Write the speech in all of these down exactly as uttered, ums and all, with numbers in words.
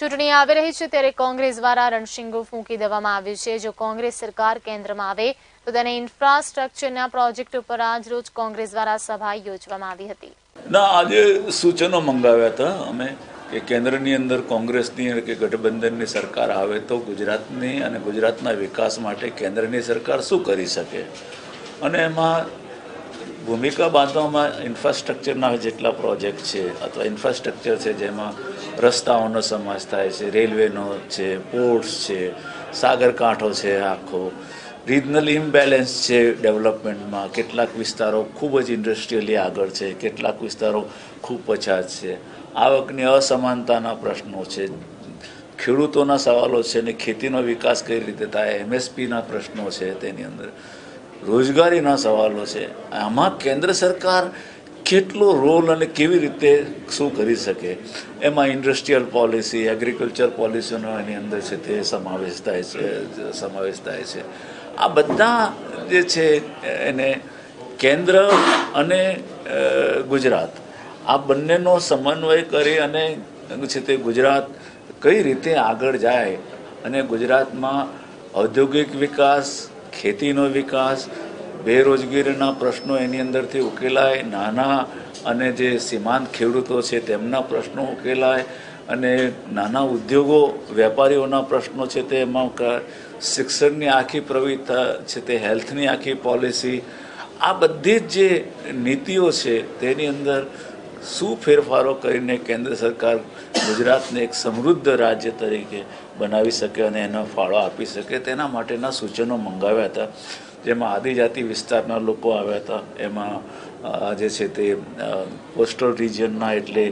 चूंटणी आवी रही है त्यारे कांग्रेस द्वारा रणशिंगो फूंकी देवामां आव्यो छे। जो कांग्रेस सरकार केन्द्र में आवे तो तेने इन्फ्रास्ट्रक्चरना प्रोजेक्ट पर आज रोज कांग्रेस द्वारा सभा योजवामां आवी हती। ना आज सूचनों मंगाव्या हता अमे के केन्द्रनी अंदर कांग्रेसनी के गठबंधननी सरकार आवे तो गुजरातनी अने गुजरातना विकास माटे केन्द्रनी सरकार शुं करी शके अने एमां भूमिका बांधवामां इन्फ्रास्ट्रक्चरना जेटला प्रोजेक्ट छे अथवा इन्फ्रास्ट्रक्चर छे जेमां रस्ताओनो समावेश थाय छे, रेलवेनो छे, पोर्ट्स छे, सागरकांठो छे, आखो रीजनल इम्बेलेंस छे। डेवलपमेंटमां केटलाक विस्तारो खूब ज इंडस्ट्रियली आगळ छे, केटलाक विस्तारो खूब पछात छे। आवकनी असमानताना प्रश्नो छे, खेडूतोना सवालो छे ने खेतीनो विकास कई रीते थाय, एमएसपीना प्रश्नो छे, तेनी अंदर रोजगारी ना सवालों से आम केन्द्र सरकार केटलो रोल अने केवी रीते शू करी सके एम इंडस्ट्रीयल पॉलिसी एग्रीकल्चर पॉलिसी एनी अंदर से समावेश थाय छे समावेश थाय छे। आ बधा जे छे एने केन्द्र अने गुजरात आ बंनेनो समन्वय करी अने छे ते गुजरात कई रीते आगळ जाए अने गुजरातमां औद्योगिक विकास, ખેતીનો વિકાસ, બેરોજગારીના પ્રશ્નો એની અંદરથી ઉકેલાય, નાના અને જે સીમાંત ખેડૂતો છે તેમના પ્રશ્નો ઉકેલાય અને નાના ઉદ્યોગો વેપારીઓના પ્રશ્નો છે તેમાં શિક્ષણની આખી પ્રવૃત્તિ છે તે હેલ્થની આખી પોલિસી આ બધી જે નીતિઓ છે તેની અંદર શું ફેરફારો કરીને કેન્દ્ર સરકાર ગુજરાતને એક સમૃદ્ધ રાજ્ય તરીકે બનાવી શકે અને એનો ફાળો આપી શકે તેના માટેના સૂચનો મંગાવ્યા હતા જેમાં આદિજાતિ વિસ્તારના લોકો આવ્યા હતા। એમાં જે છે તે કોસ્ટલ રિજિયનના એટલે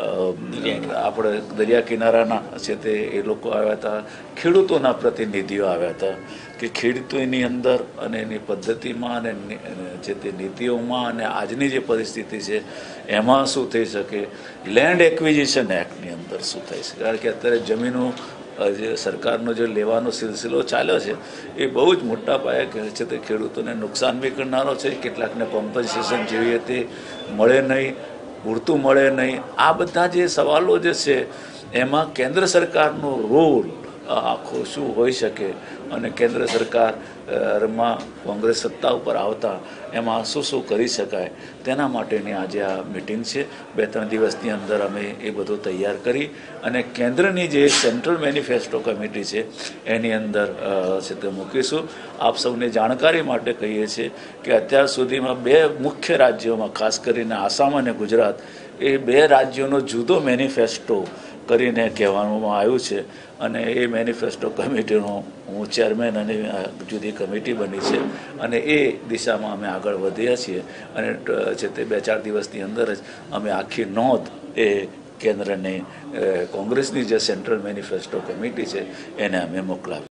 આપણે દરિયા કિનારાના છે તે એ લોકો આવ્યા હતા, ખેડૂતોના પ્રતિનિધિઓ આવ્યા હતા કે ખેડૂતોની અંદર અને એની પદ્ધતિમાં અને જે તે નીતિઓમાં અને આજની જે પરિસ્થિતિ છે એમાં શું થઈ શકે, લેન્ડ એક્વિઝિશન એક્ટની અંદર શું થઈ શકે, કારણ કે અત્યારે જમીનો सरकारનો જે લેવાનો સિલસિલો ચાલ્યો છે એ બહુ જ મોટા પાયે છે તે ખેડૂતોને નુકસાન બી કરનારો છે, કેટલાકને કોમ્પન્સેશન જેવી હતી મળે નહીં, પૂરતું મળે નહીં। આ બધા જે સવાલો જે છે એમાં કેન્દ્ર સરકારનો રોલ આખો શું હોઈ શકે અને કેન્દ્ર સરકારમાં કોંગ્રેસ સત્તા ઉપર આવતા એમાં શું શું કરી શકાય તેના માટેની આજે આ મિટિંગ છે। બે ત્રણ દિવસની અંદર અમે એ બધું તૈયાર કરી અને કેન્દ્રની જે સેન્ટ્રલ મેનિફેસ્ટો કમિટી છે એની અંદર છે તે મૂકીશું। આપ સૌને જાણકારી માટે કહીએ છીએ કે અત્યાર સુધીમાં બે મુખ્ય રાજ્યોમાં ખાસ કરીને આસામ અને ગુજરાત એ બે રાજ્યોનો જુદો મેનિફેસ્ટો કરીને કહેવામાં આવ્યું છે અને એ મેનિફેસ્ટો કમિટીનો હું ચેરમેન અને જુદી કમિટી બની છે અને એ દિશામાં અમે આગળ વધ્યા છીએ અને જે તે બે ચાર દિવસની અંદર જ અમે આખી નોંધ એ કેન્દ્રને કોંગ્રેસની જે સેન્ટ્રલ મેનિફેસ્ટો કમિટી છે એને અમે મોકલાવી।